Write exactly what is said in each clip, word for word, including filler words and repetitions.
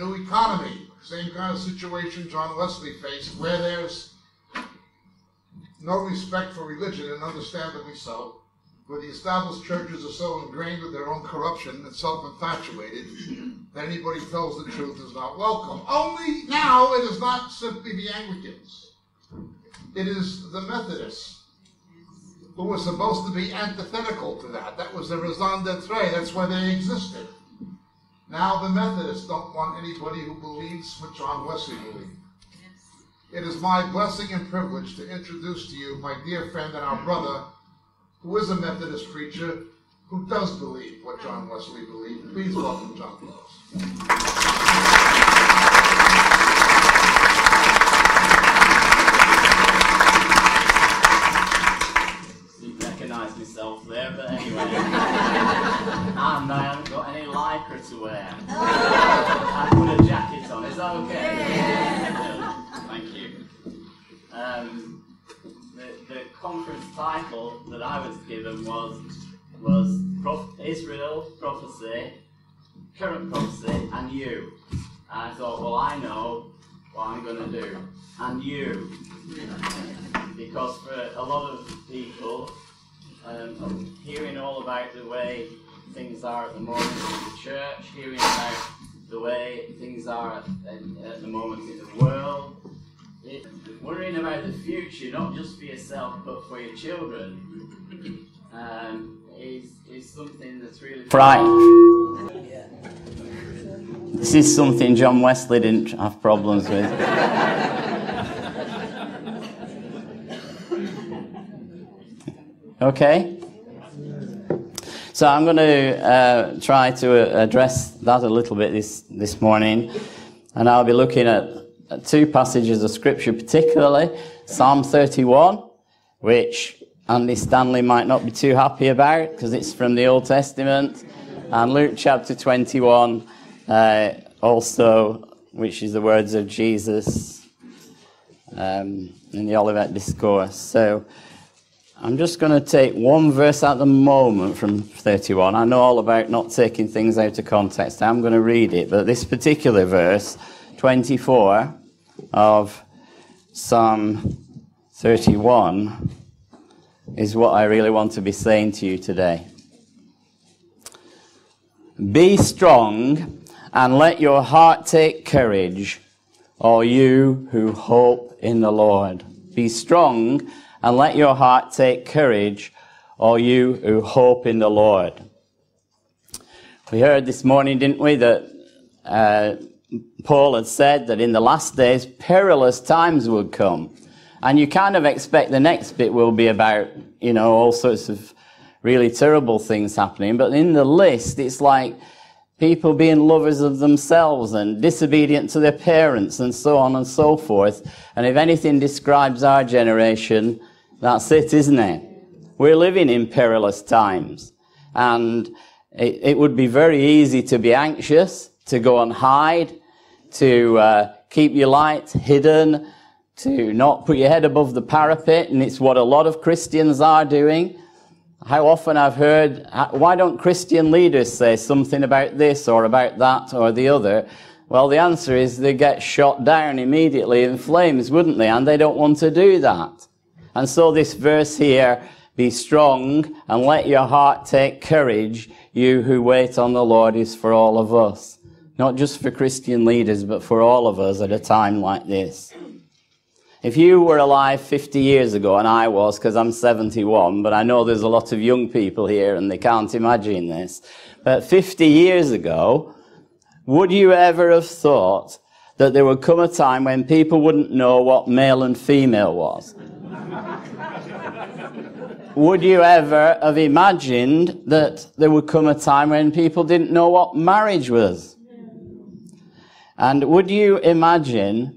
new economy. Same kind of situation John Wesley faced, where there's no respect for religion, and understandably so, where the established churches are so ingrained with their own corruption and self-infatuated that anybody who tells the truth is not welcome. Only now it is not simply the Anglicans. It is the Methodists, who were supposed to be antithetical to that. That was the raison d'etre. That's why they existed. Now the Methodists don't want anybody who believes what John Wesley believed. It is my blessing and privilege to introduce to you my dear friend and our brother, who is a Methodist preacher, who does believe what John Wesley believed. Please welcome John Peters. Didn't recognize myself there, but anyway. And I haven't got any lycra to wear. I put a jacket on, is that okay? Yeah. Thank you. Um, the, the conference title that I was given was was Prof- Israel, Prophecy, Current Prophecy, and You. And I thought, well, I know what I'm going to do. And you. Because for a lot of people, um, hearing all about the way things are at the moment in the church, hearing about the way things are at, at, at the moment in the world, it, worrying about the future, not just for yourself but for your children, um, is, is something that's really frightening. Yeah. This is something John Wesley didn't have problems with. Okay. So I'm going to uh, try to address that a little bit this, this morning, and I'll be looking at, at two passages of Scripture, particularly Psalm thirty-one, which Andy Stanley might not be too happy about because it's from the Old Testament, and Luke chapter twenty-one, uh, also, which is the words of Jesus um, in the Olivet Discourse. So I'm just going to take one verse at the moment from thirty-one. I know all about not taking things out of context. I'm going to read it, but this particular verse, twenty-four of Psalm thirty-one, is what I really want to be saying to you today. Be strong and let your heart take courage, all you who hope in the Lord. Be strong and let your heart take courage, all you who hope in the Lord. We heard this morning, didn't we, that uh, Paul had said that in the last days perilous times would come. And you kind of expect the next bit will be about, you know, all sorts of really terrible things happening. But in the list, it's like people being lovers of themselves and disobedient to their parents and so on and so forth. And if anything describes our generation, that's it, isn't it? We're living in perilous times. And it, it would be very easy to be anxious, to go and hide, to uh, keep your light hidden, to not put your head above the parapet. And it's what a lot of Christians are doing. How often I've heard, why don't Christian leaders say something about this or about that or the other? Well, the answer is they get shot down immediately in flames, wouldn't they? And they don't want to do that. And so this verse here, be strong and let your heart take courage, you who wait on the Lord, is for all of us. Not just for Christian leaders, but for all of us at a time like this. If you were alive fifty years ago, and I was, because I'm seventy-one, but I know there's a lot of young people here and they can't imagine this, but fifty years ago, would you ever have thought that there would come a time when people wouldn't know what male and female was? Would you ever have imagined that there would come a time when people didn't know what marriage was? And would you imagine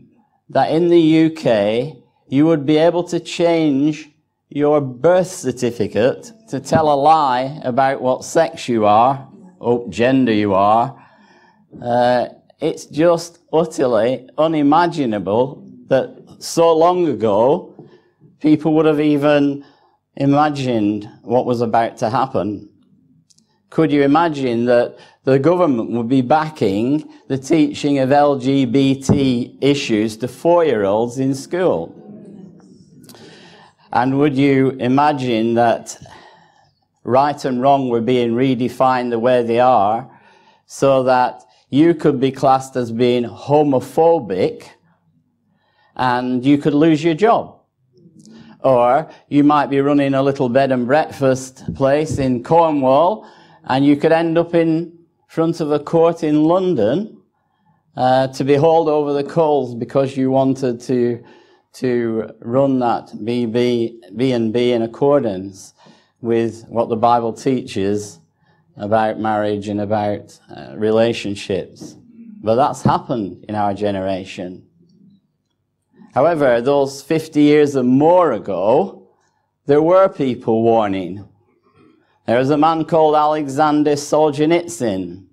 that in the U K you would be able to change your birth certificate to tell a lie about what sex you are, or gender you are? Uh, it's just utterly unimaginable that so long ago people would have even imagined what was about to happen. Could you imagine that the government would be backing the teaching of L G B T issues to four-year-olds in school? And would you imagine that right and wrong were being redefined the way they are, so that you could be classed as being homophobic and you could lose your job? Or you might be running a little bed and breakfast place in Cornwall and you could end up in front of a court in London uh, to be hauled over the coals because you wanted to to run that B and B in accordance with what the Bible teaches about marriage and about uh, relationships. But that's happened in our generation. However, those fifty years and more ago, there were people warning. There was a man called Alexander Solzhenitsyn,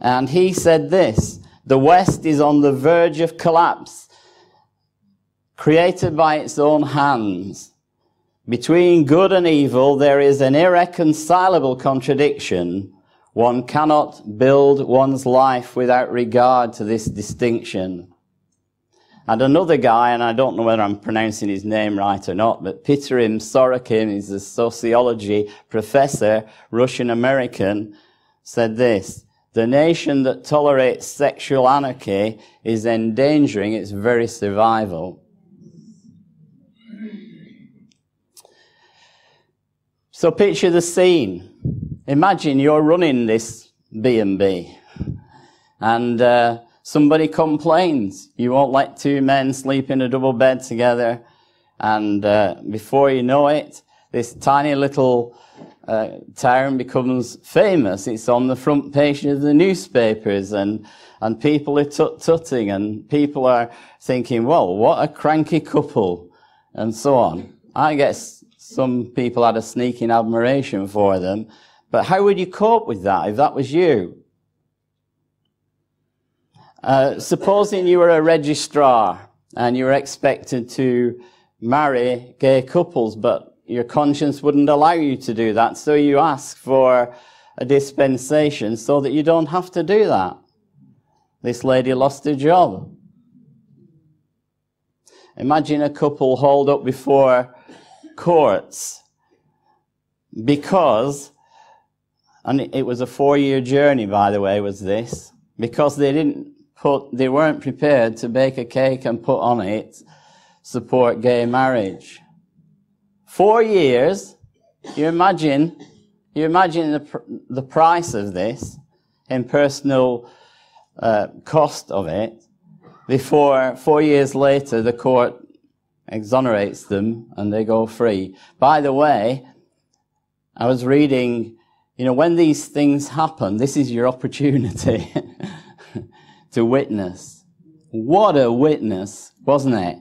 and he said this: the West is on the verge of collapse, created by its own hands. Between good and evil, there is an irreconcilable contradiction. One cannot build one's life without regard to this distinction. And another guy, and I don't know whether I'm pronouncing his name right or not, but Pitirim Sorokin is a sociology professor, Russian-American, said this: the nation that tolerates sexual anarchy is endangering its very survival. So picture the scene. Imagine you're running this B and B and uh, somebody complains. You won't let two men sleep in a double bed together. And uh, before you know it, this tiny little uh, town becomes famous. It's on the front page of the newspapers, and, and people are tut-tutting, and people are thinking, well, what a cranky couple, and so on. I guess some people had a sneaking admiration for them. But how would you cope with that if that was you? Uh, supposing you were a registrar and you were expected to marry gay couples, but your conscience wouldn't allow you to do that, so you ask for a dispensation so that you don't have to do that. This lady lost her job. Imagine a couple hauled up before courts because, and it was a four-year journey, by the way, was this, because they didn't put, they weren't prepared to bake a cake and put on it support gay marriage. Four years, you imagine, you imagine the pr the price of this in personal uh, cost of it. Before four years later, the court exonerates them and they go free. By the way, I was reading, you know, when these things happen, this is your opportunity to witness. What a witness, wasn't it?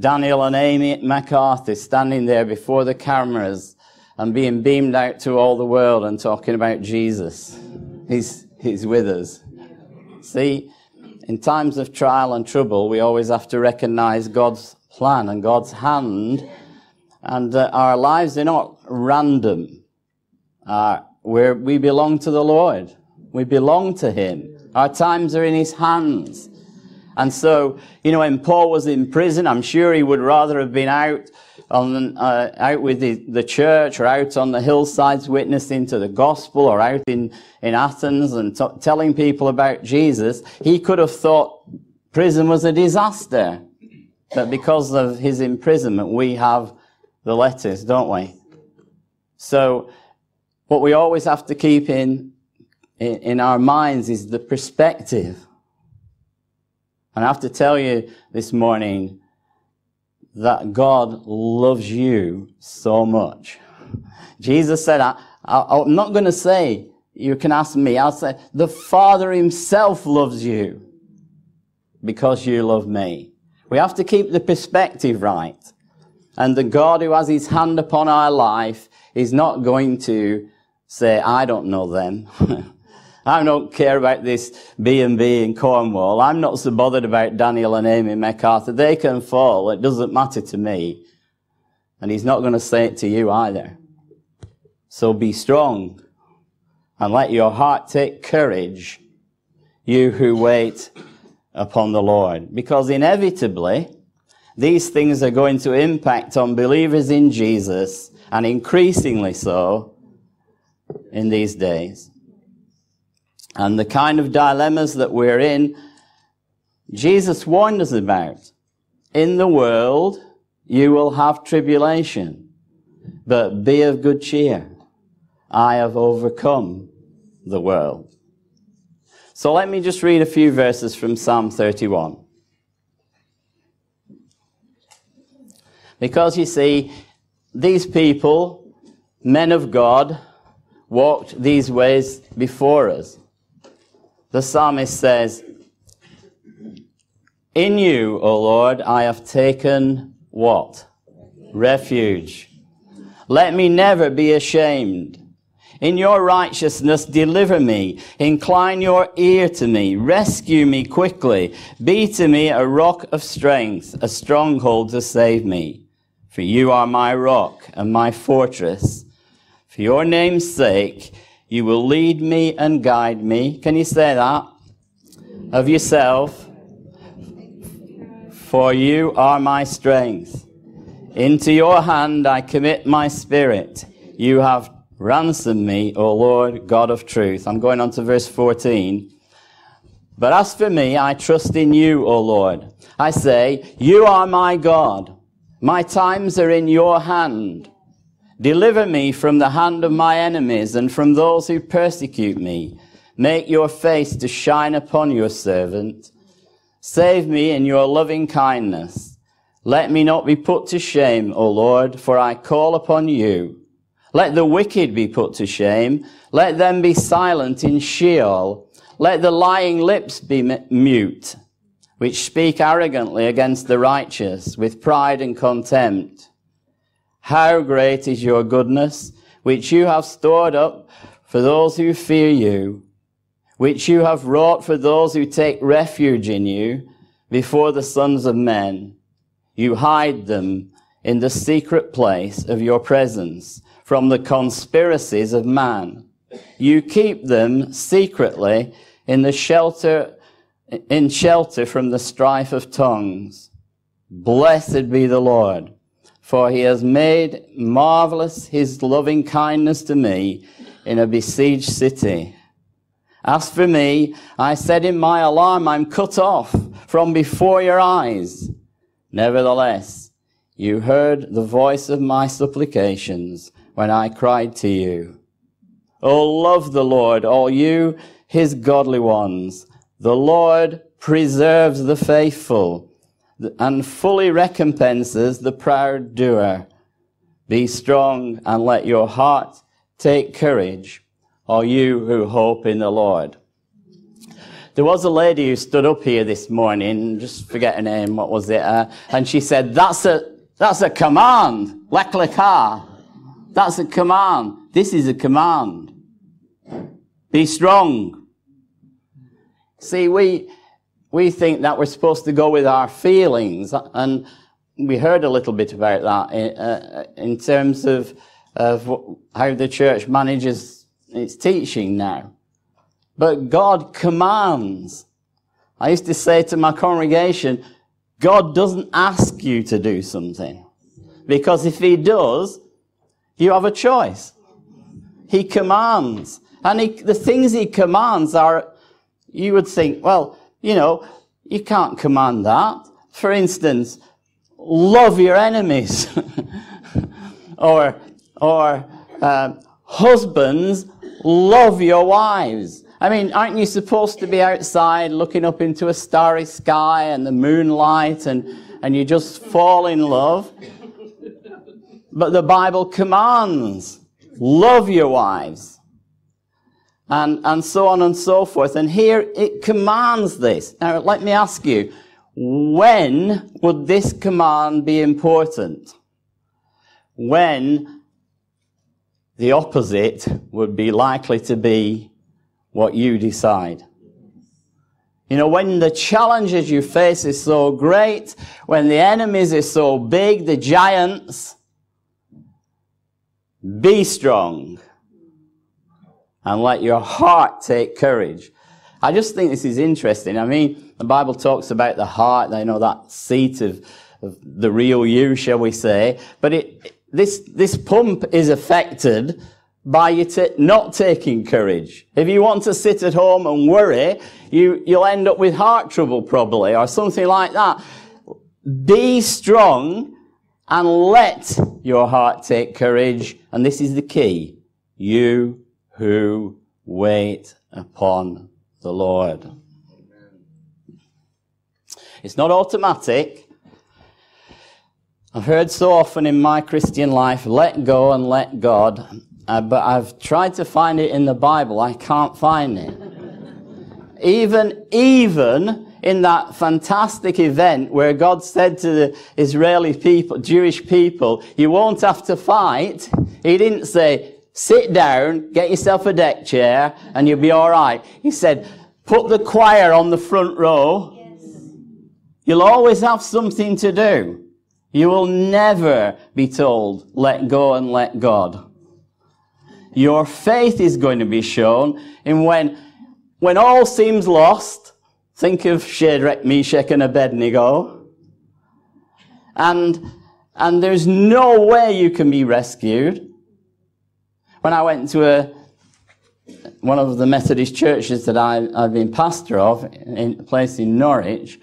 Daniel and Amy MacArthur standing there before the cameras and being beamed out to all the world and talking about Jesus. He's, he's with us. See, in times of trial and trouble, we always have to recognize God's plan and God's hand, and uh, our lives are not random. Uh, we're, we belong to the Lord. We belong to Him. Our times are in His hands. And so, you know, when Paul was in prison, I'm sure he would rather have been out on uh, out with the, the church, or out on the hillsides witnessing to the gospel, or out in, in Athens and t telling people about Jesus. He could have thought prison was a disaster. But because of his imprisonment, we have the letters, don't we? So what we always have to keep in, in, in our minds is the perspective. And I have to tell you this morning that God loves you so much. Jesus said, I, I, I'm not going to say, you can ask me. I'll say, the Father Himself loves you because you love me. We have to keep the perspective right. And the God who has His hand upon our life is not going to say, I don't know them. I don't care about this B and B in Cornwall. I'm not so bothered about Daniel and Amy MacArthur. They can fall. It doesn't matter to me. And He's not going to say it to you either. So be strong. and let your heart take courage, you who wait upon the Lord. Because inevitably, these things are going to impact on believers in Jesus, and increasingly so in these days. And the kind of dilemmas that we're in, Jesus warned us about. In the world, you will have tribulation, but be of good cheer. I have overcome the world. So let me just read a few verses from Psalm thirty-one. Because you see, these people, men of God, walked these ways before us. The psalmist says, in you, O Lord, I have taken what? Refuge. Let me never be ashamed. In your righteousness, deliver me. Incline your ear to me. Rescue me quickly. Be to me a rock of strength, a stronghold to save me. For you are my rock and my fortress. For your name's sake, you will lead me and guide me. Can you say that? Of yourself. For you are my strength. Into your hand I commit my spirit. You have ransom me, O Lord, God of truth. I'm going on to verse fourteen. But as for me, I trust in you, O Lord. I say, you are my God. My times are in your hand. Deliver me from the hand of my enemies and from those who persecute me. Make your face to shine upon your servant. Save me in your loving kindness. Let me not be put to shame, O Lord, for I call upon you. Let the wicked be put to shame. Let them be silent in Sheol. Let the lying lips be mute, which speak arrogantly against the righteous with pride and contempt. How great is your goodness, which you have stored up for those who fear you, which you have wrought for those who take refuge in you before the sons of men. You hide them in the secret place of your presence, from the conspiracies of man. You keep them secretly in the shelter, in shelter from the strife of tongues. Blessed be the Lord, for he has made marvelous his loving kindness to me in a besieged city. As for me, I said in my alarm, I'm cut off from before your eyes. Nevertheless, you heard the voice of my supplications when I cried to you. Oh, love the Lord, all you, his godly ones. The Lord preserves the faithful and fully recompenses the proud doer. Be strong and let your heart take courage, all you who hope in the Lord. There was a lady who stood up here this morning, just forget her name, what was it? Uh, and she said, that's a, that's a command, leklekar. That's a command. This is a command. Be strong. See, we, we think that we're supposed to go with our feelings. And we heard a little bit about that in, uh, in terms of, of how the church manages its teaching now. But God commands. I used to say to my congregation, God doesn't ask you to do something. Because if he does, you have a choice. He commands. And he, the things he commands are, you would think, well, you know, you can't command that. For instance, love your enemies. or, or uh, husbands, love your wives. I mean, aren't you supposed to be outside looking up into a starry sky and the moonlight and, and you just fall in love? But the Bible commands, love your wives, and, and so on and so forth. And here it commands this. Now, let me ask you, when would this command be important? When the opposite would be likely to be what you decide. You know, when the challenges you face is so great, when the enemies is so big, the giants... Be strong and let your heart take courage. I just think this is interesting. I mean, the Bible talks about the heart, you know, that seat of, of the real you, shall we say. But it, this, this pump is affected by you not taking courage. If you want to sit at home and worry, you, you'll end up with heart trouble probably, or something like that. Be strong and let your heart take courage. And this is the key. You who wait upon the Lord. It's not automatic. I've heard so often in my Christian life, let go and let God, uh, but I've tried to find it in the Bible. I can't find it. Even, even in that fantastic event where God said to the Israeli people, Jewish people, you won't have to fight. He didn't say, sit down, get yourself a deck chair, and you'll be all right. He said, put the choir on the front row. Yes. You'll always have something to do. You will never be told, let go and let God. Your faith is going to be shown in when, when all seems lost. Think of Shadrach, Meshach, and Abednego. And, and there's no way you can be rescued. When I went to a, one of the Methodist churches that I, I've been pastor of, in a place in Norwich,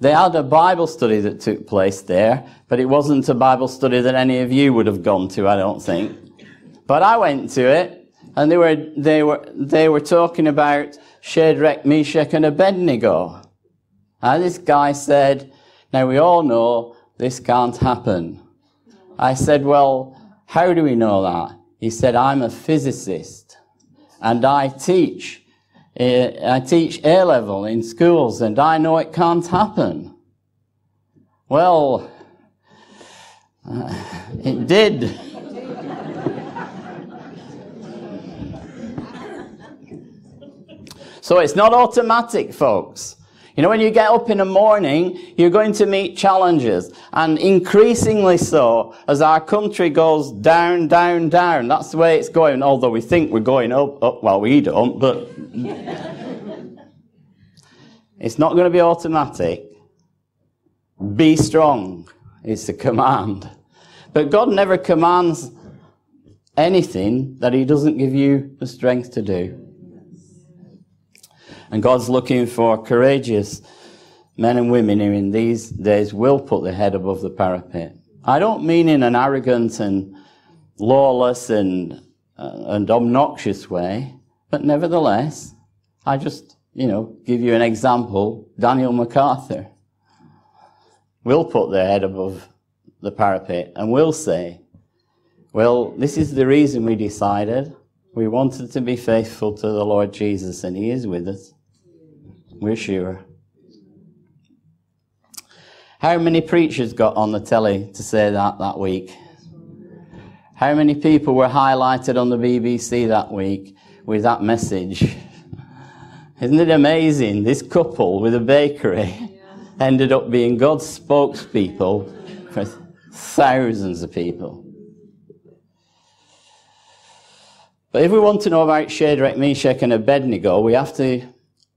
they had a Bible study that took place there, but it wasn't a Bible study that any of you would have gone to, I don't think. But I went to it, and they were, they were, they were talking about Shadrach, Meshach, and Abednego. And this guy said, now we all know this can't happen. I said, well, how do we know that? He said, I'm a physicist, and I teach, uh, I teach A level in schools, and I know it can't happen. Well, uh, it did. So it's not automatic, folks. You know, when you get up in the morning, you're going to meet challenges, and increasingly so as our country goes down, down, down. That's the way it's going, although we think we're going up, up. Well, we don't, but it's not going to be automatic. Be strong is the command. But God never commands anything that he doesn't give you the strength to do. And God's looking for courageous men and women who in these days will put their head above the parapet. I don't mean in an arrogant and lawless and, uh, and obnoxious way, but nevertheless, I just, you know, give you an example. Daniel MacArthur will put their head above the parapet and will say, well, this is the reason we decided. We wanted to be faithful to the Lord Jesus, and he is with us. We're sure. How many preachers got on the telly to say that that week? How many people were highlighted on the B B C that week with that message? Isn't it amazing? This couple with a bakery ended up being God's spokespeople for thousands of people. But if we want to know about Shadrach, Meshach, and Abednego, we have to,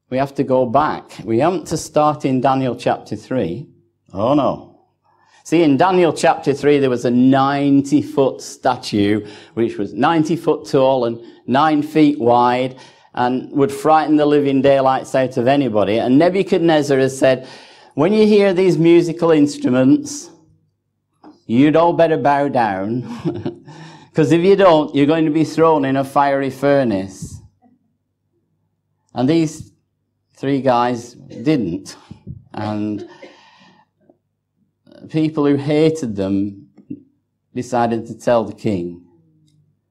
we have to go back. We haven't to start in Daniel chapter three. Oh no. See, in Daniel chapter three, there was a ninety foot statue, which was ninety foot tall and nine feet wide, and would frighten the living daylights out of anybody. And Nebuchadnezzar has said, when you hear these musical instruments, you'd all better bow down. Because if you don't, you're going to be thrown in a fiery furnace. And these three guys didn't. And people who hated them decided to tell the king.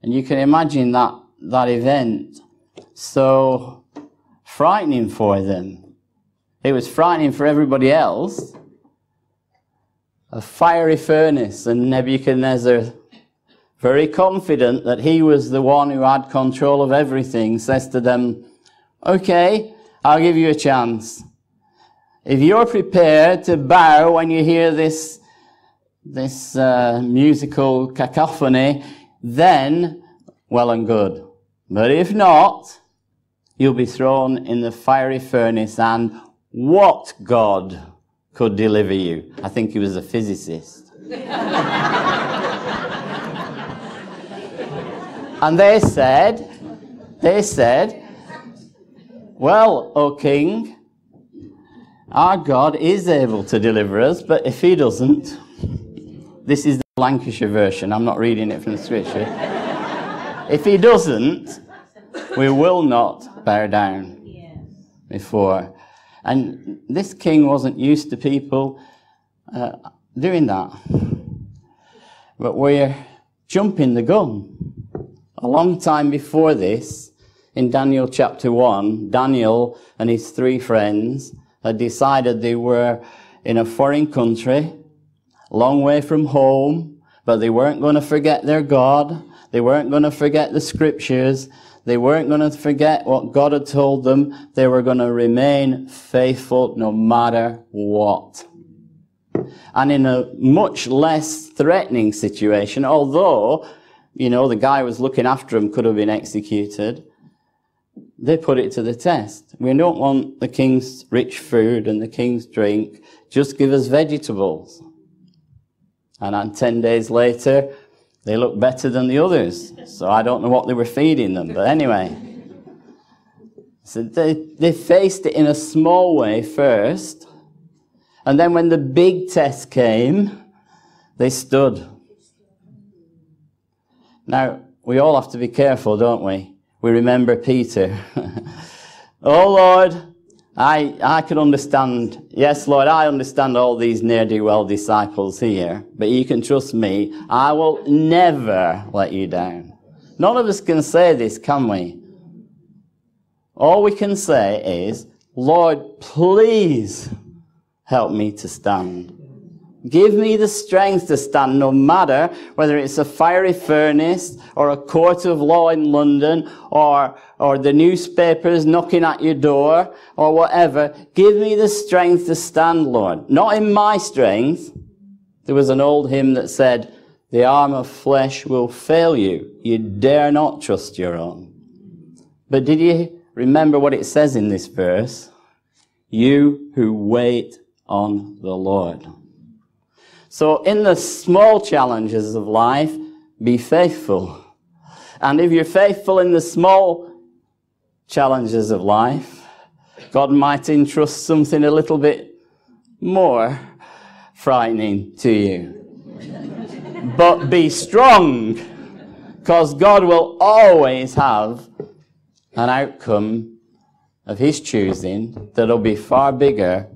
And you can imagine that, that event so frightening for them. It was frightening for everybody else. A fiery furnace, and Nebuchadnezzar, very confident that he was the one who had control of everything, says to them, okay, I'll give you a chance. If you're prepared to bow when you hear this, this uh, musical cacophony, then well and good. But if not, you'll be thrown in the fiery furnace, and what God could deliver you? I think he was a physicist. And they said, they said, well, O king, our God is able to deliver us, but if he doesn't, this is the Lancashire version, I'm not reading it from the scripture. If he doesn't, we will not bow down before. And this king wasn't used to people uh, doing that. But we're jumping the gun. A long time before this, in Daniel chapter one, Daniel and his three friends had decided they were in a foreign country, long way from home, but they weren't going to forget their God. They weren't going to forget the scriptures. They weren't going to forget what God had told them. They were going to remain faithful no matter what. And in a much less threatening situation, although, you know, the guy who was looking after him could have been executed. They put it to the test. We don't want the king's rich food and the king's drink. Just give us vegetables. And then ten days later, they looked better than the others. So I don't know what they were feeding them, but anyway. So they, they faced it in a small way first. And then when the big test came, they stood. Now, we all have to be careful, don't we? We remember Peter. Oh, Lord, I, I can understand. Yes, Lord, I understand all these ne'er-do-well disciples here, but you can trust me. I will never let you down. None of us can say this, can we? All we can say is, Lord, please help me to stand. Give me the strength to stand, no matter whether it's a fiery furnace or a court of law in London or, or the newspapers knocking at your door or whatever. Give me the strength to stand, Lord. Not in my strength. There was an old hymn that said, the arm of flesh will fail you. You dare not trust your own. But did you remember what it says in this verse? You who wait on the Lord. So in the small challenges of life, be faithful. And if you're faithful in the small challenges of life, God might entrust something a little bit more frightening to you. But be strong, because God will always have an outcome of his choosing that'll be far bigger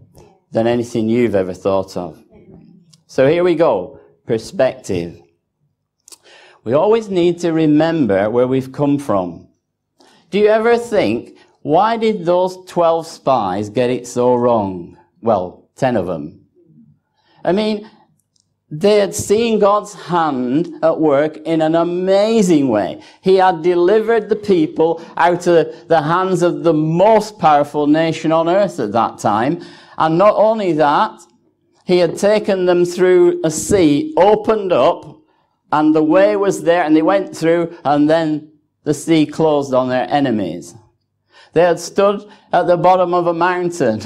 than anything you've ever thought of. So here we go, perspective. We always need to remember where we've come from. Do you ever think, why did those twelve spies get it so wrong? Well, ten of them. I mean, they had seen God's hand at work in an amazing way. He had delivered the people out of the hands of the most powerful nation on earth at that time. And not only that, he had taken them through a sea, opened up, and the way was there, and they went through, and then the sea closed on their enemies. They had stood at the bottom of a mountain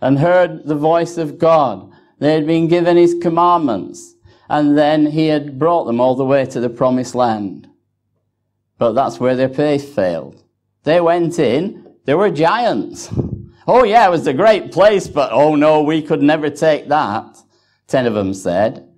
and heard the voice of God. They had been given his commandments, and then he had brought them all the way to the promised land. But that's where their faith failed. They went in, they were giants. Oh yeah, it was a great place, but oh no, we could never take that, ten of them said.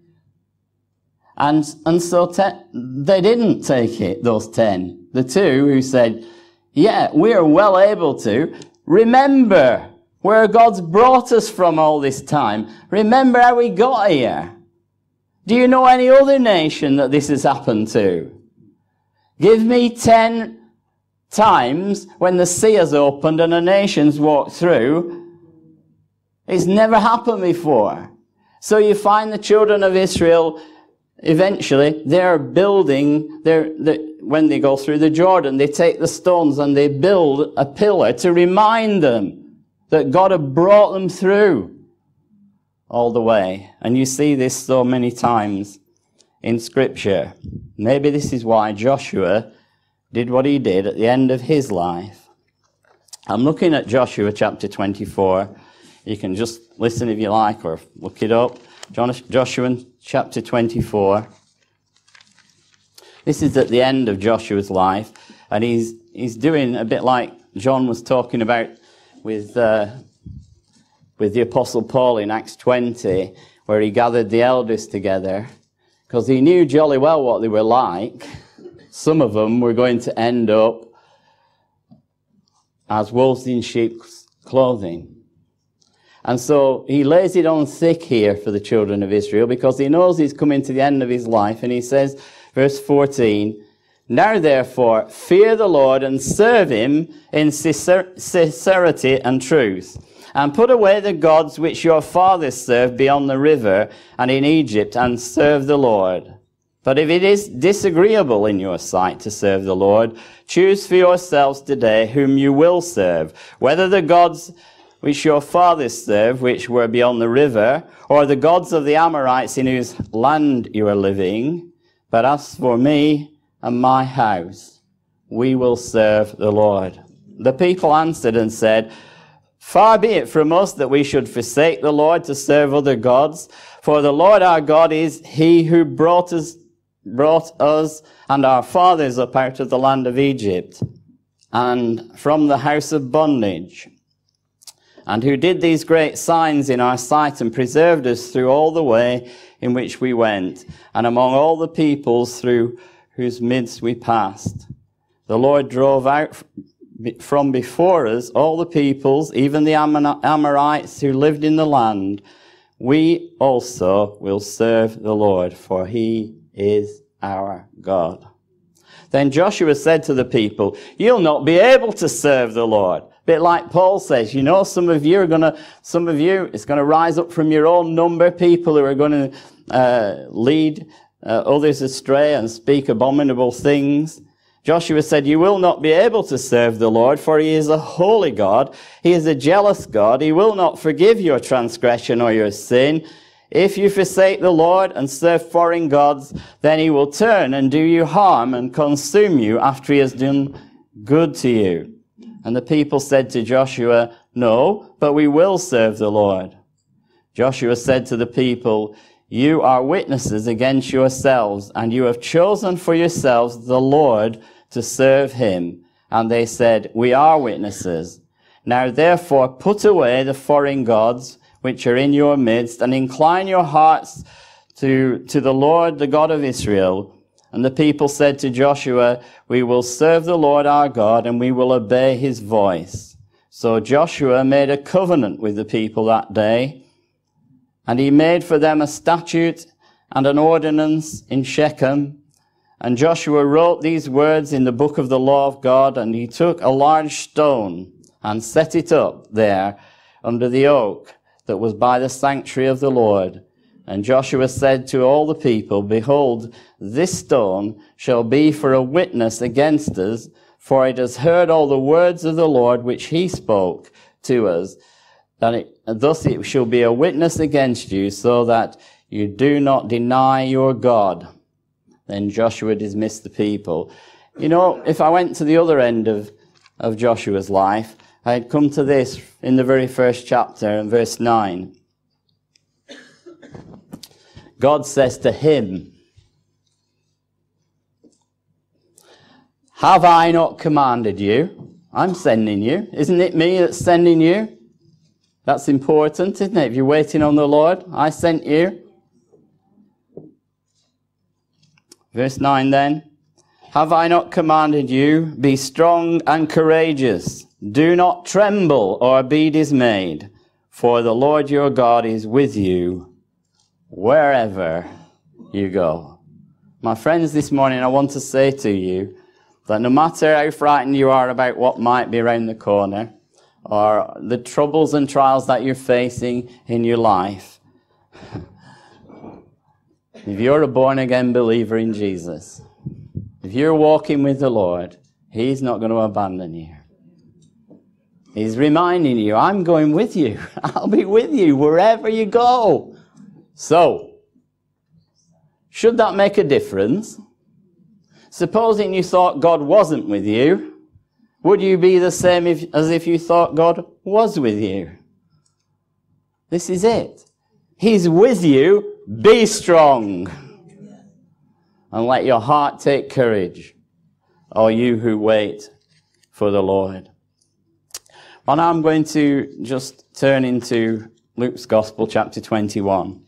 And, and so ten, they didn't take it, those ten. The two who said, yeah, we are well able to. Remember where God's brought us from all this time. Remember how we got here. Do you know any other nation that this has happened to? Give me ten times when the sea has opened and the nations walked through. It's never happened before. So you find the children of Israel, eventually, they're building, they're, they're, when they go through the Jordan, they take the stones and they build a pillar to remind them that God had brought them through all the way. And you see this so many times in Scripture. Maybe this is why Joshua did what he did at the end of his life. I'm looking at Joshua chapter twenty-four. You can just listen if you like or look it up. Joshua chapter twenty-four. This is at the end of Joshua's life, and he's he's doing a bit like John was talking about with uh, with the Apostle Paul in Acts twenty, where he gathered the elders together, because he knew jolly well what they were like. Some of them were going to end up as wolves in sheep's clothing. And so he lays it on thick here for the children of Israel, because he knows he's coming to the end of his life. And he says, verse fourteen, "Now therefore fear the Lord and serve him in sincer- sincerity and truth. And put away the gods which your fathers served beyond the river and in Egypt, and serve the Lord. But if it is disagreeable in your sight to serve the Lord, choose for yourselves today whom you will serve, whether the gods which your fathers served, which were beyond the river, or the gods of the Amorites in whose land you are living. But as for me and my house, we will serve the Lord." The people answered and said, "Far be it from us that we should forsake the Lord to serve other gods. For the Lord our God is he who brought us brought us and our fathers up out of the land of Egypt, and from the house of bondage, and who did these great signs in our sight and preserved us through all the way in which we went, and among all the peoples through whose midst we passed. The Lord drove out from before us all the peoples, even the Amorites who lived in the land. We also will serve the Lord, for he is our God." Then Joshua said to the people, "You'll not be able to serve the Lord." A bit like Paul says, you know, some of you are going to, some of you, it's going to rise up from your own number, people who are going to uh, lead uh, others astray and speak abominable things. Joshua said, "You will not be able to serve the Lord, for he is a holy God. He is a jealous God. He will not forgive your transgression or your sin. If you forsake the Lord and serve foreign gods, then he will turn and do you harm and consume you after he has done good to you." And the people said to Joshua, "No, but we will serve the Lord." Joshua said to the people, "You are witnesses against yourselves, and you have chosen for yourselves the Lord to serve him." And they said, "We are witnesses. Now therefore put away the foreign gods which are in your midst, and incline your hearts to, to the Lord, the God of Israel." And the people said to Joshua, "We will serve the Lord our God, and we will obey his voice." So Joshua made a covenant with the people that day, and he made for them a statute and an ordinance in Shechem. And Joshua wrote these words in the book of the law of God, and he took a large stone and set it up there under the oak that was by the sanctuary of the Lord. And Joshua said to all the people, "Behold, this stone shall be for a witness against us, for it has heard all the words of the Lord which he spoke to us. And, it, and thus it shall be a witness against you, so that you do not deny your God." Then Joshua dismissed the people. You know, if I went to the other end of, of Joshua's life, I had come to this in the very first chapter and verse nine. God says to him, "Have I not commanded you? I'm sending you. Isn't it me that's sending you?" That's important, isn't it? If you're waiting on the Lord, I sent you. Verse nine then. "Have I not commanded you? Be strong and courageous. Do not tremble or be dismayed, for the Lord your God is with you wherever you go." My friends, this morning I want to say to you that no matter how frightened you are about what might be around the corner, or the troubles and trials that you're facing in your life, if you're a born-again believer in Jesus, if you're walking with the Lord, he's not going to abandon you. He's reminding you, I'm going with you. I'll be with you wherever you go. So, should that make a difference? Supposing you thought God wasn't with you, would you be the same if, as if you thought God was with you? This is it. He's with you. Be strong. And let your heart take courage, O you who wait for the Lord. Well, now I'm going to just turn into Luke's Gospel, chapter twenty-one.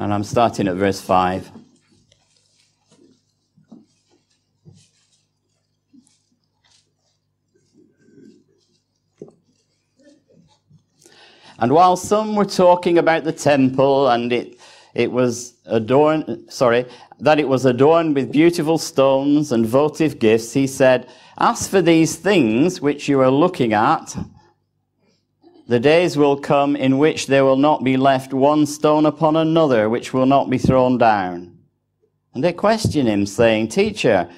And I'm starting at verse five. And while some were talking about the temple, and it, it was adorned, sorry, that it was adorned with beautiful stones and votive gifts, he said, "Ask for these things which you are looking at. The days will come in which there will not be left one stone upon another, which will not be thrown down." And they questioned him, saying, "Teacher,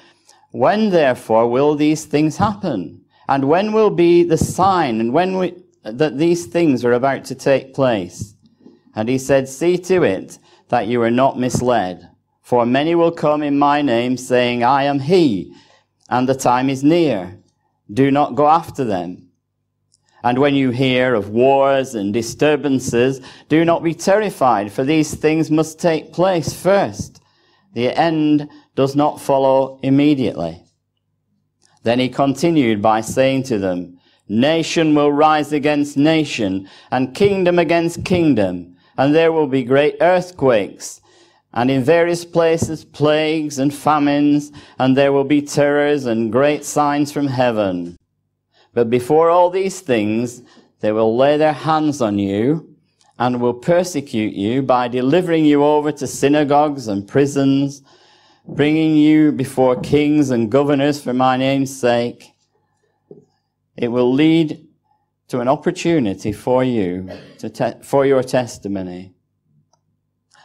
when therefore will these things happen? And when will be the sign? And when we... that these things are about to take place?" And he said, "See to it that you are not misled, for many will come in my name, saying, 'I am he,' and the time is near. Do not go after them. And when you hear of wars and disturbances, do not be terrified, for these things must take place first. The end does not follow immediately." Then he continued by saying to them, "Nation will rise against nation, and kingdom against kingdom, and there will be great earthquakes, and in various places plagues and famines, and there will be terrors and great signs from heaven. But before all these things, they will lay their hands on you, and will persecute you by delivering you over to synagogues and prisons, bringing you before kings and governors for my name's sake. It will lead to an opportunity for you, to te- for your testimony.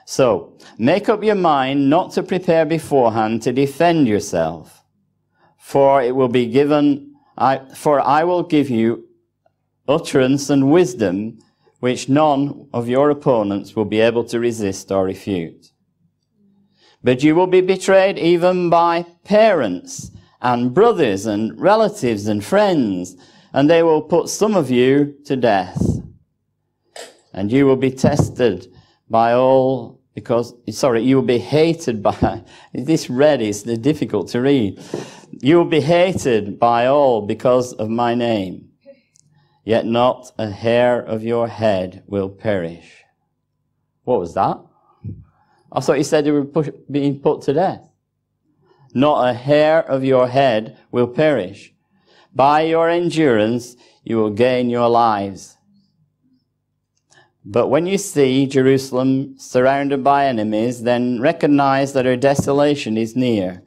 So, make up your mind not to prepare beforehand to defend yourself, for it will be given, I, for I will give you utterance and wisdom, which none of your opponents will be able to resist or refute. But you will be betrayed even by parents and brothers and relatives and friends, and they will put some of you to death. And you will be tested by all, because, sorry, you will be hated by, this red is difficult to read. You will be hated by all because of my name, yet not a hair of your head will perish." What was that? I thought you said you were push, being put to death. "Not a hair of your head will perish. By your endurance, you will gain your lives. But when you see Jerusalem surrounded by enemies, then recognize that her desolation is near.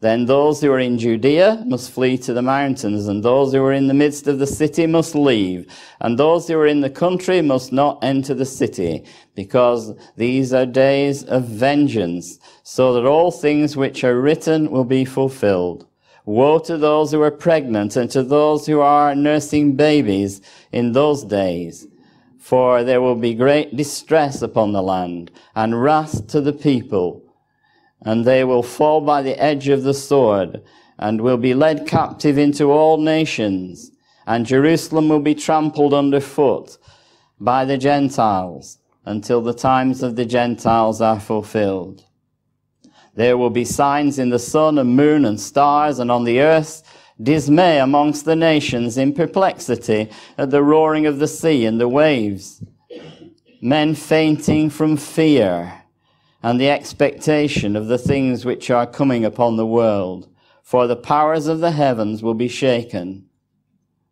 Then those who are in Judea must flee to the mountains, and those who are in the midst of the city must leave, and those who are in the country must not enter the city, because these are days of vengeance, so that all things which are written will be fulfilled. Woe to those who are pregnant and to those who are nursing babies in those days, for there will be great distress upon the land, and wrath to the people. And they will fall by the edge of the sword, and will be led captive into all nations, and Jerusalem will be trampled underfoot by the Gentiles, until the times of the Gentiles are fulfilled. There will be signs in the sun and moon and stars, and on the earth dismay amongst the nations in perplexity at the roaring of the sea and the waves, men fainting from fear and the expectation of the things which are coming upon the world, for the powers of the heavens will be shaken.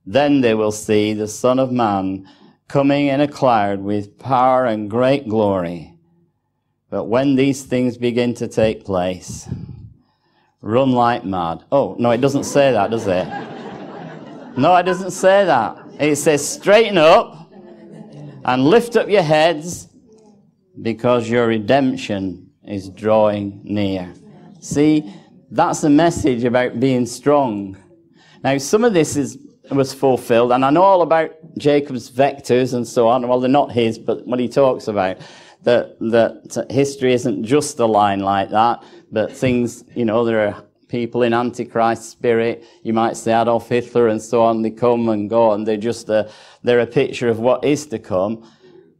Then they will see the Son of Man coming in a cloud with power and great glory. But when these things begin to take place, run like mad." Oh, no, it doesn't say that, does it? No, it doesn't say that. It says, "Straighten up and lift up your heads, because your redemption is drawing near." See, that's a message about being strong. Now, some of this is was fulfilled. And I know all about Jacob's vectors and so on. Well, they're not his, but what he talks about, that that history isn't just a line like that, but things, you know, there are people in Antichrist spirit, you might say Adolf Hitler and so on, they come and go, and they're just a, they're a picture of what is to come.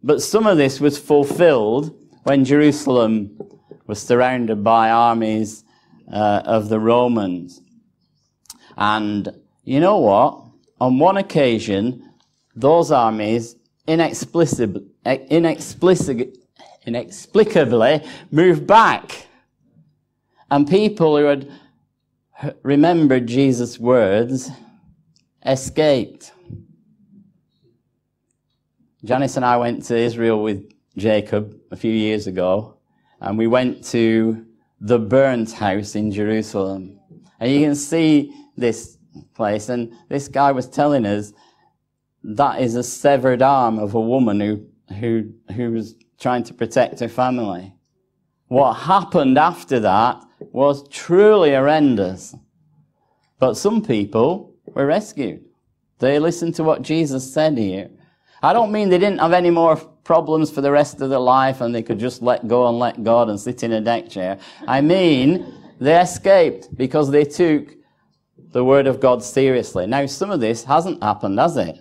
But some of this was fulfilled when Jerusalem was surrounded by armies uh, of the Romans. And you know what? On one occasion, those armies inexplicably, inexplicably, inexplicably moved back. And people who had remembered Jesus' words escaped. Janice and I went to Israel with Jacob a few years ago, and we went to the burnt house in Jerusalem. And you can see this place, and this guy was telling us that is a severed arm of a woman who, who, who was trying to protect her family. What happened after that was truly horrendous. But some people were rescued. They listened to what Jesus said here. I don't mean they didn't have any more problems for the rest of their life and they could just let go and let God and sit in a deck chair. I mean, they escaped because they took the word of God seriously. Now, some of this hasn't happened, has it?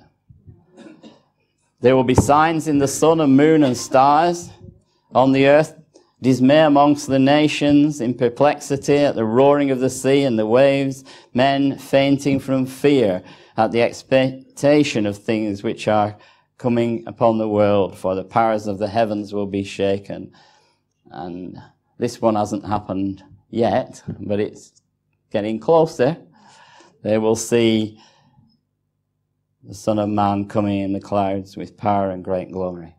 There will be signs in the sun and moon and stars on the earth, dismay amongst the nations, in perplexity at the roaring of the sea and the waves, men fainting from fear at the expectation of things which are coming upon the world, for the powers of the heavens will be shaken. And this one hasn't happened yet, but it's getting closer. They will see the Son of Man coming in the clouds with power and great glory.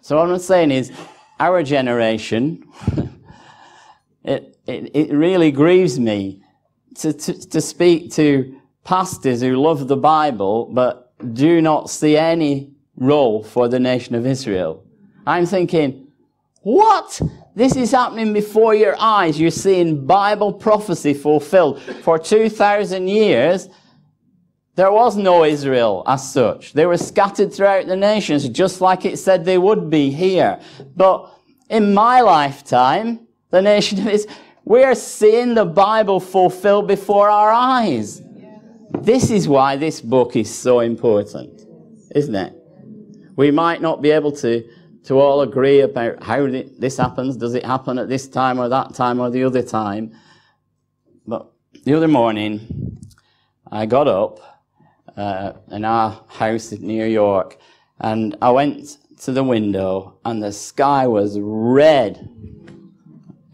So what I'm saying is, our generation, it, it, it really grieves me to, to, to speak to pastors who love the Bible but do not see any role for the nation of Israel. I'm thinking, what? This is happening before your eyes. You're seeing Bible prophecy fulfilled. For two thousand years, there was no Israel as such. They were scattered throughout the nations, just like it said they would be here. But in my lifetime, the nation is, we are seeing the Bible fulfilled before our eyes. Yes. This is why this book is so important, isn't it? We might not be able to, to all agree about how this happens. Does it happen at this time or that time or the other time? But the other morning, I got up, Uh, in our house in New York, and I went to the window, and the sky was red.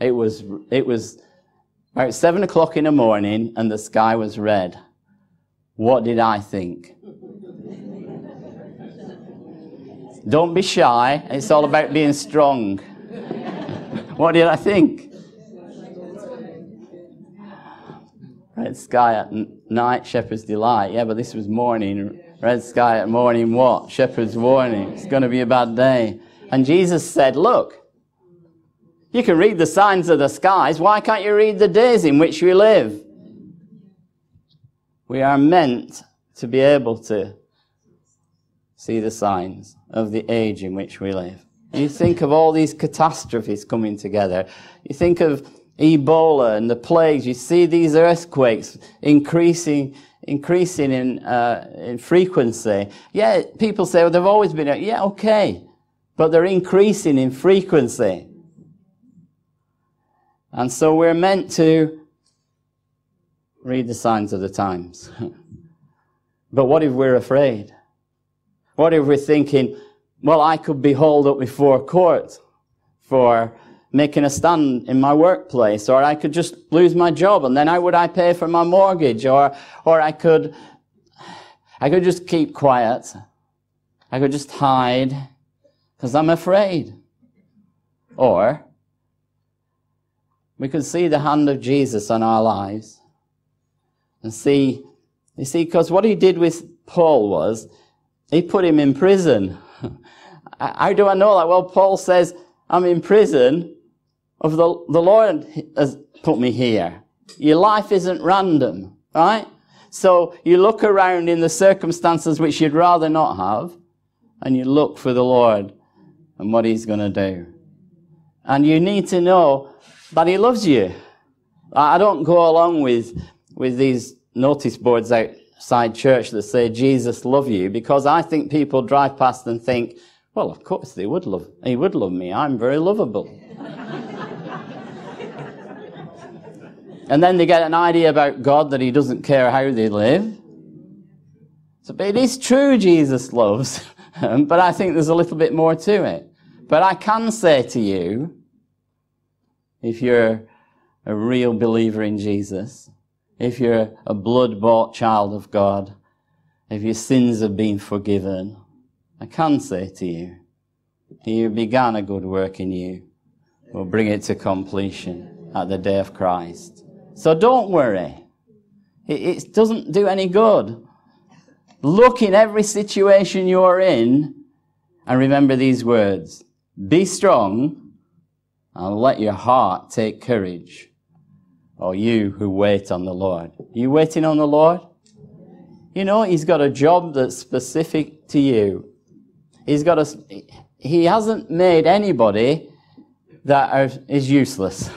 It was it was about seven o'clock in the morning, and the sky was red. What did I think? Don't be shy. It's all about being strong. What did I think? Red sky at night, shepherd's delight. Yeah, but this was morning. Red sky at morning, what? Shepherd's warning. It's going to be a bad day. And Jesus said, look, you can read the signs of the skies. Why can't you read the days in which we live? We are meant to be able to see the signs of the age in which we live. You think of all these catastrophes coming together. You think of Ebola and the plagues. You see these earthquakes increasing, increasing in, uh, in frequency. Yeah, people say, well, they've always been, yeah, okay, but they're increasing in frequency. And so we're meant to read the signs of the times. But what if we're afraid? What if we're thinking, well, I could be hauled up before court for making a stand in my workplace, or I could just lose my job, and then how would I pay for my mortgage, or or I could I could just keep quiet. I could just hide because I'm afraid. Or we could see the hand of Jesus on our lives and see, you see, because what he did with Paul was he put him in prison. How do I know that? Well, Paul says, I'm in prison of the, the Lord has put me here. Your life isn't random, right? So you look around in the circumstances which you'd rather not have, and you look for the Lord and what he's going to do. And you need to know that he loves you. I don't go along with, with these notice boards outside church that say, Jesus love you, because I think people drive past and think, well, of course they would love, he would love me. I'm very lovable. And then they get an idea about God that he doesn't care how they live. So, but it is true Jesus loves, but I think there's a little bit more to it. But I can say to you, if you're a real believer in Jesus, if you're a blood-bought child of God, if your sins have been forgiven, I can say to you, he who began a good work in you will bring it to completion at the day of Christ. So don't worry. It, it doesn't do any good. Look in every situation you're in and remember these words. Be strong and let your heart take courage. Or you who wait on the Lord. Are you waiting on the Lord? You know, he's got a job that's specific to you. He's got a, he hasn't made anybody that are, is useless.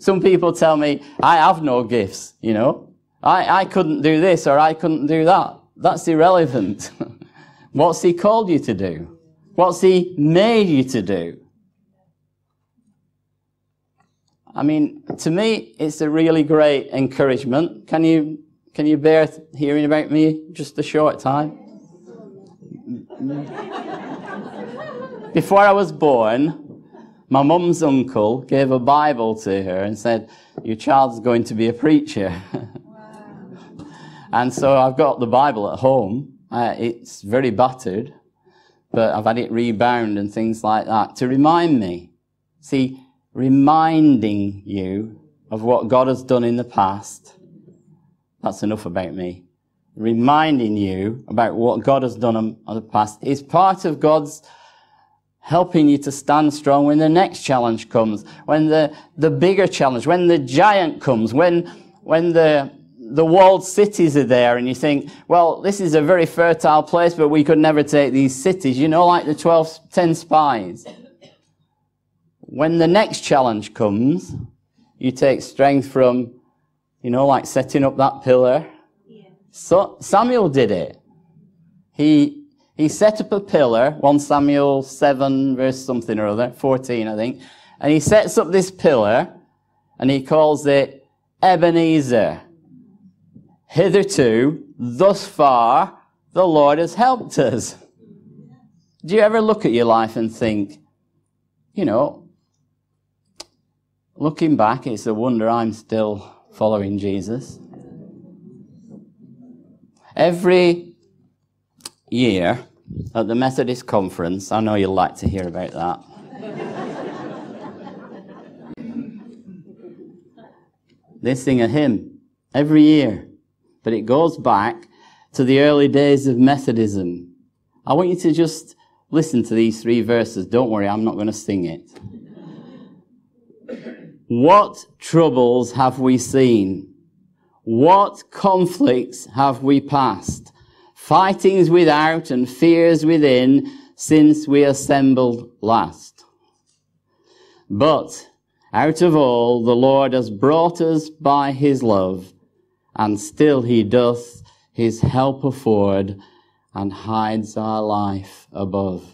Some people tell me, I have no gifts, you know. I, I couldn't do this or I couldn't do that. That's irrelevant. What's he called you to do? What's he made you to do? I mean, to me, it's a really great encouragement. Can you, can you bear hearing about me just a short time? Before I was born, my mum's uncle gave a Bible to her and said, your child's going to be a preacher. Wow. And so I've got the Bible at home. Uh, it's very battered, but I've had it rebound and things like that to remind me. See, reminding you of what God has done in the past. That's enough about me. Reminding you about what God has done in the past is part of God's helping you to stand strong when the next challenge comes, when the, the bigger challenge, when the giant comes, when, when the, the walled cities are there and you think, well, this is a very fertile place, but we could never take these cities, you know, like the twelve, ten spies. When the next challenge comes, you take strength from, you know, like setting up that pillar. Yeah. So Samuel did it. He, he set up a pillar, First Samuel seven verse something or other, fourteen I think. And he sets up this pillar and he calls it Ebenezer. Hitherto, thus far, the Lord has helped us. Do you ever look at your life and think, you know, looking back, it's a wonder I'm still following Jesus. Every year at the Methodist conference, I know you'll like to hear about that. They sing a hymn every year, but it goes back to the early days of Methodism. I want you to just listen to these three verses. Don't worry, I'm not going to sing it. What troubles have we seen? What conflicts have we passed? Fightings without and fears within since we assembled last. But out of all the Lord has brought us by his love, and still he doth his help afford and hides our life above.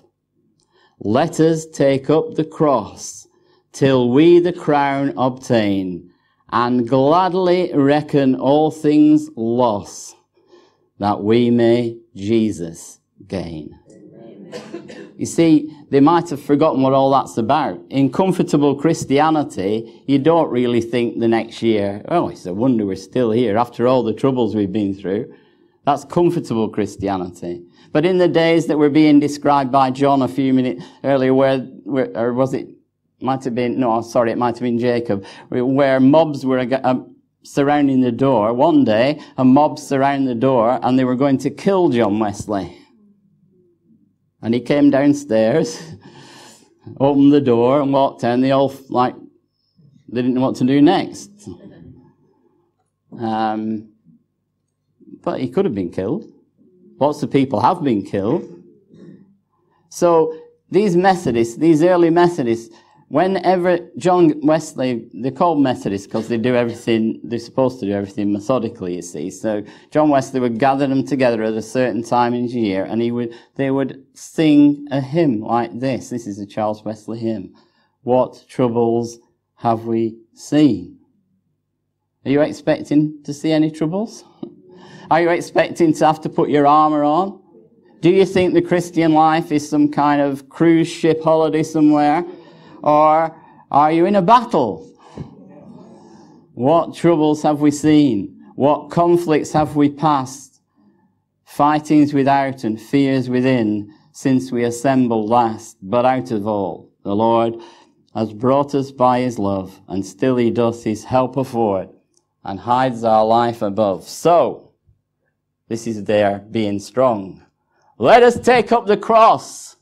Let us take up the cross till we the crown obtain, and gladly reckon all things loss, that we may Jesus gain. Amen. You see, they might have forgotten what all that's about. In comfortable Christianity, you don't really think the next year, oh, it's a wonder we're still here after all the troubles we've been through. That's comfortable Christianity. But in the days that were being described by John a few minutes earlier, where, where or was it, might have been, no, sorry, it might have been Jacob, where mobs were surrounding the door. One day, a mob surrounded the door, and they were going to kill John Wesley. And he came downstairs, opened the door, and walked down. They all, like, they didn't know what to do next. Um, but he could have been killed. Lots of people have been killed. So these Methodists, these early Methodists, whenever John Wesley, they're called Methodists because they do everything, they're supposed to do everything methodically, you see. So John Wesley would gather them together at a certain time in the year, and he would, they would sing a hymn like this. This is a Charles Wesley hymn. What troubles have we seen? Are you expecting to see any troubles? Are you expecting to have to put your armour on? Do you think the Christian life is some kind of cruise ship holiday somewhere? Or are you in a battle? What troubles have we seen? What conflicts have we passed? Fightings without and fears within, since we assembled last. But out of all, the Lord has brought us by his love, and still he doth his help afford, and hides our life above. So, this is their being strong. Let us take up the cross,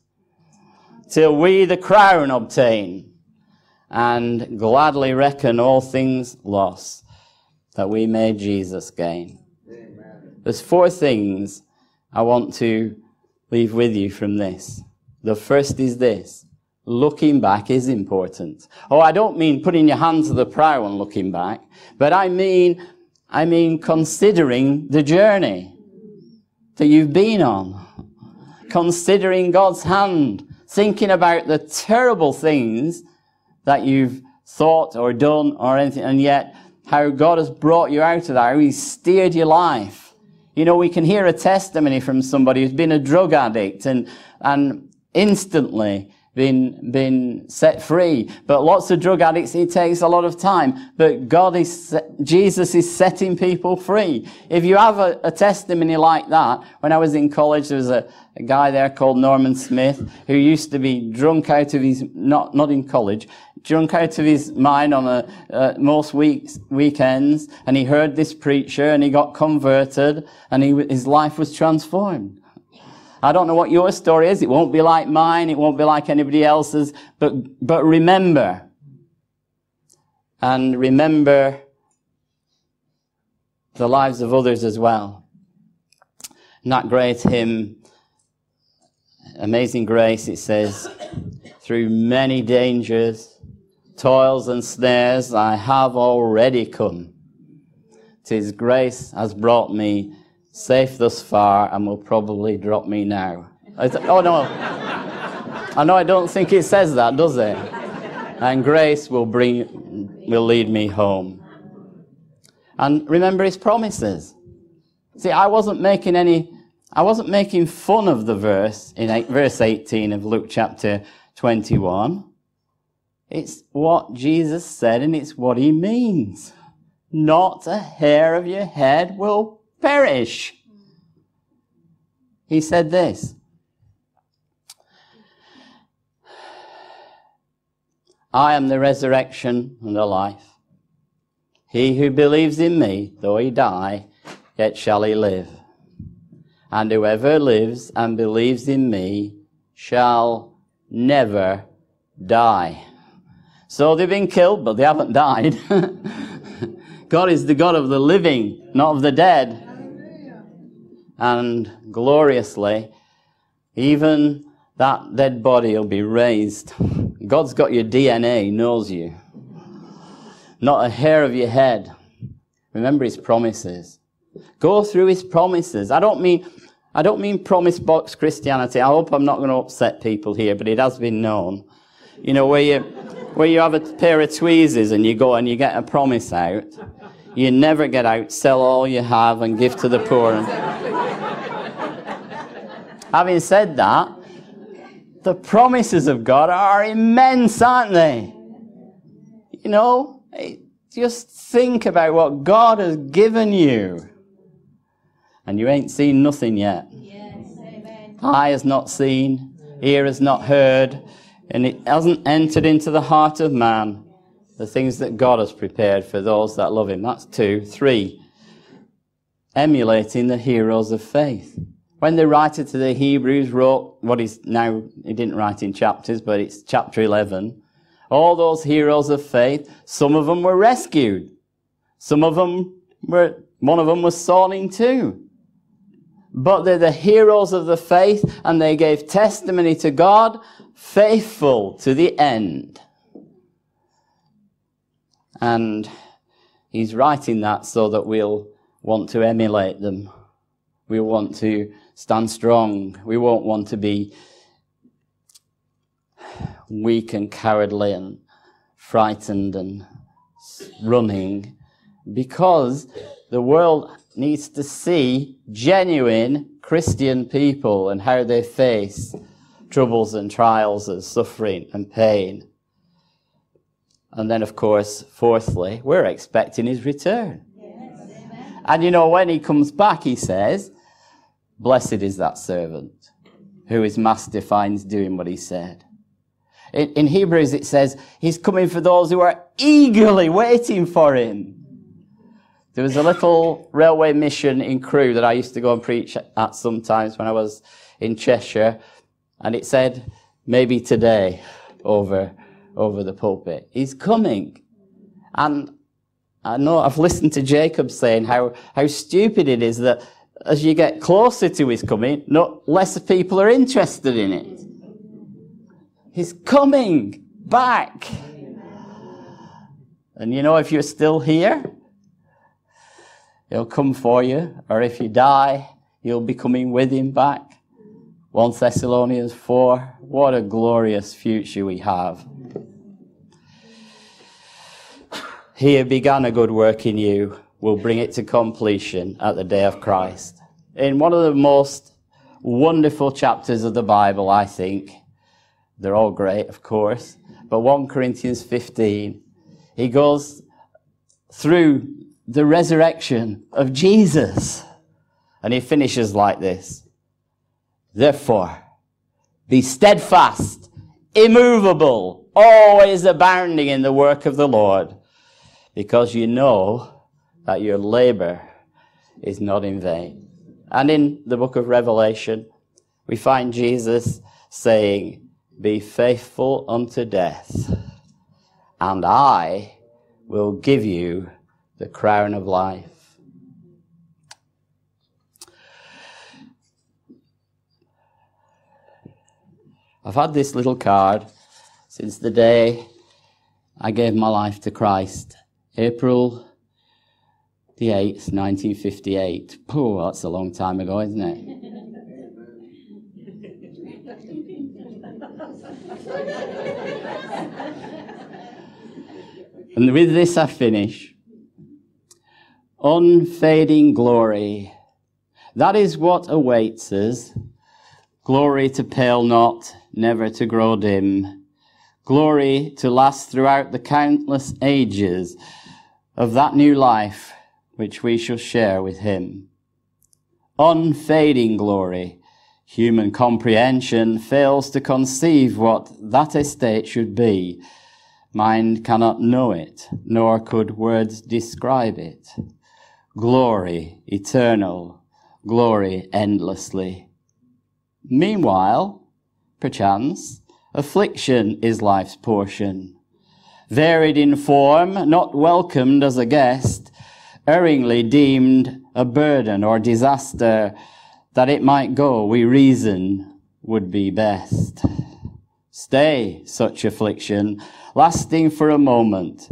till we the crown obtain, and gladly reckon all things loss, that we may Jesus gain. Amen. There's four things I want to leave with you from this. The first is this. Looking back is important. Oh, I don't mean putting your hand to the prow and looking back, but I mean, I mean considering the journey that you've been on. Considering God's hand. Thinking about the terrible things that you've thought or done or anything, and yet how God has brought you out of that, how he's steered your life. You know, we can hear a testimony from somebody who's been a drug addict and, and instantly been, been set free. But lots of drug addicts, it takes a lot of time. But God is, Jesus is setting people free. If you have a, a testimony like that, when I was in college, there was a, a guy there called Norman Smith who used to be drunk out of his, not, not in college, drunk out of his mind on a, uh, most weeks, weekends. And he heard this preacher and he got converted and he, his life was transformed. I don't know what your story is. It won't be like mine. It won't be like anybody else's. But, but remember. And remember the lives of others as well. In that great hymn, Amazing Grace, it says, through many dangers, toils and snares, I have already come. 'Tis grace has brought me safe thus far, and will probably drop me now. Oh no, I know I don't think it says that, does it? And grace will bring, will lead me home. And remember his promises. See, I wasn't making any, I wasn't making fun of the verse in verse eighteen of Luke chapter twenty-one. It's what Jesus said, and it's what he means. Not a hair of your head will perish. He said this. I am the resurrection and the life. He who believes in me, though he die, yet shall he live. And whoever lives and believes in me shall never die. So they've been killed, but they haven't died. God is the God of the living, not of the dead. And gloriously, even that dead body will be raised. God's got your D N A, knows you. Not a hair of your head. Remember his promises. Go through his promises. I don't mean, I don't mean promise box Christianity. I hope I'm not going to upset people here, but it has been known. You know, where you, where you have a pair of tweezers and you go and you get a promise out. You never get out, sell all you have and give to the poor. Having said that, the promises of God are immense, aren't they? You know, just think about what God has given you. And you ain't seen nothing yet. Yes, amen. Eye has not seen, ear has not heard, and it hasn't entered into the heart of man. The things that God has prepared for those that love him. That's two. Three, emulating the heroes of faith. When the writer to the Hebrews wrote what is now, he didn't write in chapters, but it's chapter eleven. All those heroes of faith, some of them were rescued. Some of them were, one of them was sawn in two. but they're the heroes of the faith, and they gave testimony to God, faithful to the end. And he's writing that so that we'll want to emulate them. We want to stand strong. We won't want to be weak and cowardly and frightened and running, because the world needs to see genuine Christian people and how they face troubles and trials and suffering and pain. And then, of course, fourthly, we're expecting his return. Yes. And you know, when he comes back, he says, blessed is that servant who his master finds doing what he said. In, in Hebrews, it says he's coming for those who are eagerly waiting for him. There was a little railway mission in Crewe that I used to go and preach at sometimes when I was in Cheshire. And it said, maybe today, over over the pulpit. He's coming. And I know I've listened to Jacob saying how, how stupid it is that as you get closer to his coming, no less people are interested in it. He's coming back. And you know, if you're still here, he'll come for you. Or if you die, you'll be coming with him back. First Thessalonians four, what a glorious future we have. He who began a good work in you will bring it to completion at the day of Christ. In one of the most wonderful chapters of the Bible, I think, they're all great, of course, but First Corinthians fifteen, he goes through the resurrection of Jesus, and he finishes like this. Therefore, be steadfast, immovable, always abounding in the work of the Lord, because you know that your labor is not in vain. And in the book of Revelation, we find Jesus saying, be faithful unto death, and I will give you the crown of life. I've had this little card since the day I gave my life to Christ. April the eighth, nineteen fifty-eight. Oh, that's a long time ago, isn't it? And with this I finish. Unfading glory. That is what awaits us. Glory to pale not, never to grow dim. Glory to last throughout the countless ages of that new life which we shall share with him. Unfading glory. Human comprehension fails to conceive what that estate should be. Mind cannot know it, nor could words describe it. Glory eternal, glory endlessly. Meanwhile, perchance, affliction is life's portion. Varied in form, not welcomed as a guest, erringly deemed a burden or disaster, that it might go, we reason, would be best. Stay, such affliction, lasting for a moment,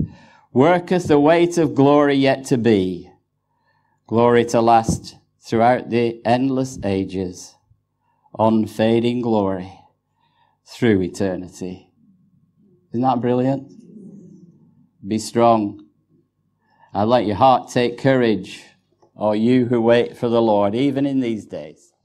worketh the weight of glory yet to be, glory to last throughout the endless ages, unfading glory through eternity. Isn't that brilliant? Be strong, and let your heart take courage, O you who wait for the Lord, even in these days.